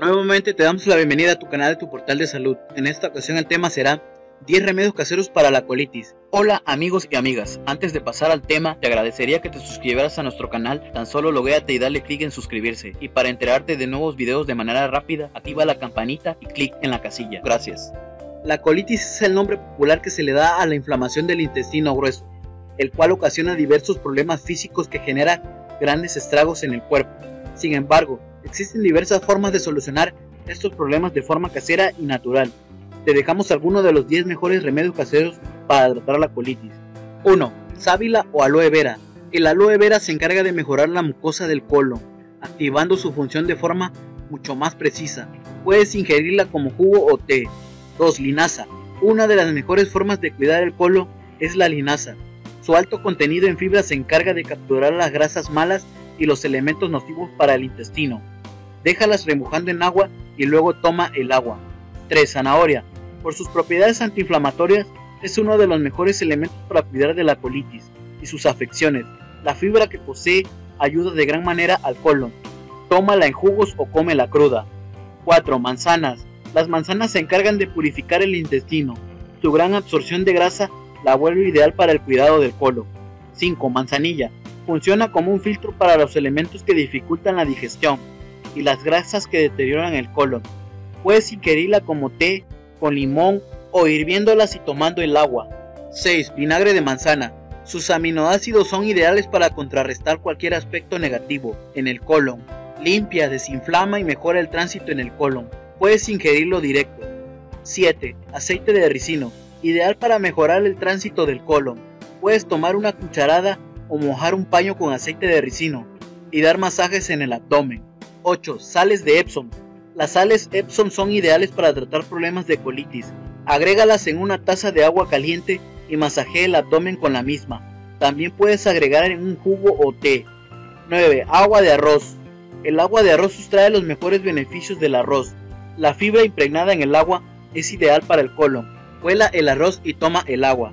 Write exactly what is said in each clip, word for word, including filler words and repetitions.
Nuevamente te damos la bienvenida a tu canal de Tu Portal de Salud. En esta ocasión el tema será diez remedios caseros para la colitis. Hola amigos y amigas, antes de pasar al tema te agradecería que te suscribieras a nuestro canal. Tan solo loguéate y dale clic en suscribirse. Y para enterarte de nuevos videos de manera rápida, activa la campanita y clic en la casilla. Gracias. La colitis es el nombre popular que se le da a la inflamación del intestino grueso, el cual ocasiona diversos problemas físicos que genera grandes estragos en el cuerpo. Sin embargo, existen diversas formas de solucionar estos problemas de forma casera y natural. Te dejamos algunos de los diez mejores remedios caseros para tratar la colitis. uno. Sábila o aloe vera. El aloe vera se encarga de mejorar la mucosa del colon, activando su función de forma mucho más precisa. Puedes ingerirla como jugo o té. dos. Linaza. Una de las mejores formas de cuidar el colon es la linaza. Su alto contenido en fibra se encarga de capturar las grasas malas y los elementos nocivos para el intestino. Déjalas remojando en agua y luego toma el agua. tres. Zanahoria. Por sus propiedades antiinflamatorias es uno de los mejores elementos para cuidar de la colitis y sus afecciones. La fibra que posee ayuda de gran manera al colon. Tómala en jugos o cómela cruda. cuatro. Manzanas. Las manzanas se encargan de purificar el intestino. Su gran absorción de grasa la vuelve ideal para el cuidado del colon. cinco. Manzanilla. Funciona como un filtro para los elementos que dificultan la digestión y las grasas que deterioran el colon. Puedes ingerirla como té, con limón o hirviéndolas y tomando el agua. seis. Vinagre de manzana. Sus aminoácidos son ideales para contrarrestar cualquier aspecto negativo en el colon. Limpia, desinflama y mejora el tránsito en el colon. Puedes ingerirlo directo. siete. Aceite de ricino. Ideal para mejorar el tránsito del colon. Puedes tomar una cucharada o mojar un paño con aceite de ricino y dar masajes en el abdomen. ocho. Sales de Epsom. Las sales Epsom son ideales para tratar problemas de colitis. Agrégalas en una taza de agua caliente y masajea el abdomen con la misma. También puedes agregar en un jugo o té. nueve. Agua de arroz. El agua de arroz sustrae los mejores beneficios del arroz. La fibra impregnada en el agua es ideal para el colon. Cuela el arroz y toma el agua.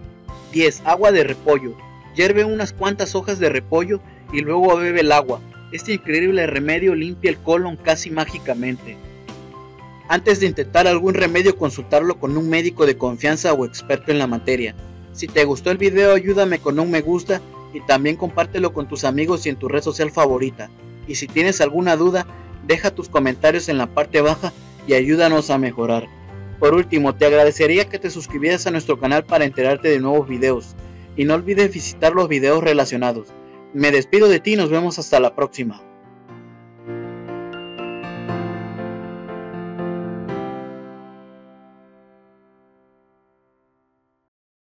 diez. Agua de repollo. Hierve unas cuantas hojas de repollo y luego bebe el agua. Este increíble remedio limpia el colon casi mágicamente. Antes de intentar algún remedio, consultarlo con un médico de confianza o experto en la materia. Si te gustó el video, ayúdame con un me gusta y también compártelo con tus amigos y en tu red social favorita. Y si tienes alguna duda, deja tus comentarios en la parte baja y ayúdanos a mejorar. Por último, te agradecería que te suscribieras a nuestro canal para enterarte de nuevos videos. Y no olvides visitar los videos relacionados. Me despido de ti y nos vemos hasta la próxima.